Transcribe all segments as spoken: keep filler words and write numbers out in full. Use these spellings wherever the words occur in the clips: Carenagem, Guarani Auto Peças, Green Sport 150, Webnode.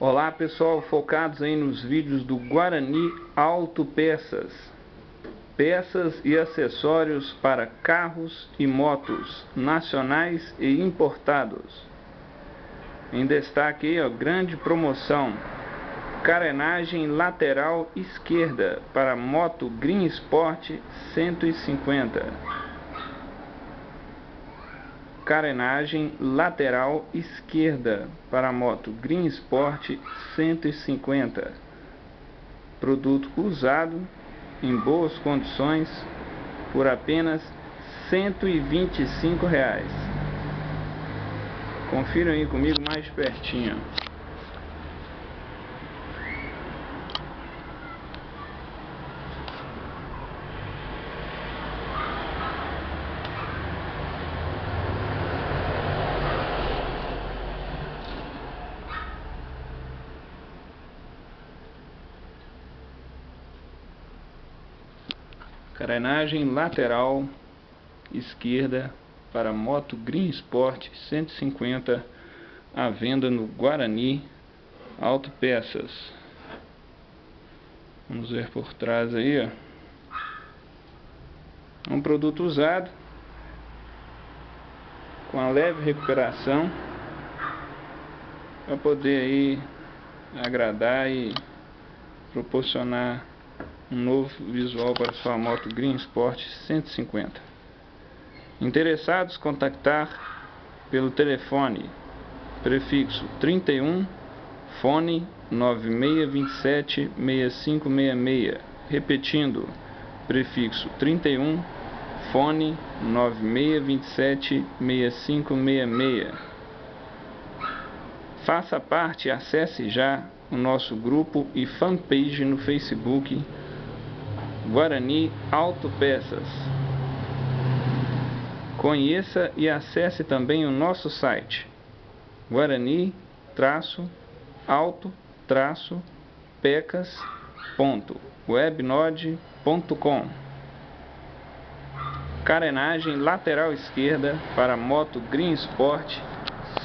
Olá pessoal, focados aí nos vídeos do Guarani Auto Peças, peças e acessórios para carros e motos nacionais e importados. Em destaque aí, ó, grande promoção, carenagem lateral esquerda para moto Green Sport cento e cinquenta. Carenagem lateral esquerda para moto Green Sport cento e cinquenta. Produto usado em boas condições por apenas cento e vinte e cinco reais. Confiram aí comigo mais pertinho. Carenagem lateral esquerda para moto Green Sport cento e cinquenta, à venda no Guarani Auto Peças. Vamos ver por trás aí, ó. Um produto usado com a leve recuperação para poder aí agradar e proporcionar um novo visual para sua moto Green Sport cento e cinquenta. Interessados, contactar pelo telefone prefixo trinta e um, fone nove seis dois sete seis cinco seis seis. Repetindo, prefixo trinta e um, fone nove seis dois sete seis cinco seis seis. Faça parte e acesse já o nosso grupo e fanpage no Facebook Guarani Auto Peças. Conheça e acesse também o nosso site guarani auto pecas ponto webnode ponto com. Carenagem lateral esquerda para moto Green Sport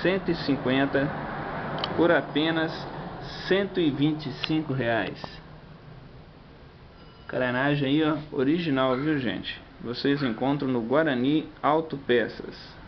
cento e cinquenta por apenas cento e vinte e cinco reais. Carenagem aí, ó, original, viu gente? Vocês encontram no Guarani Auto Peças.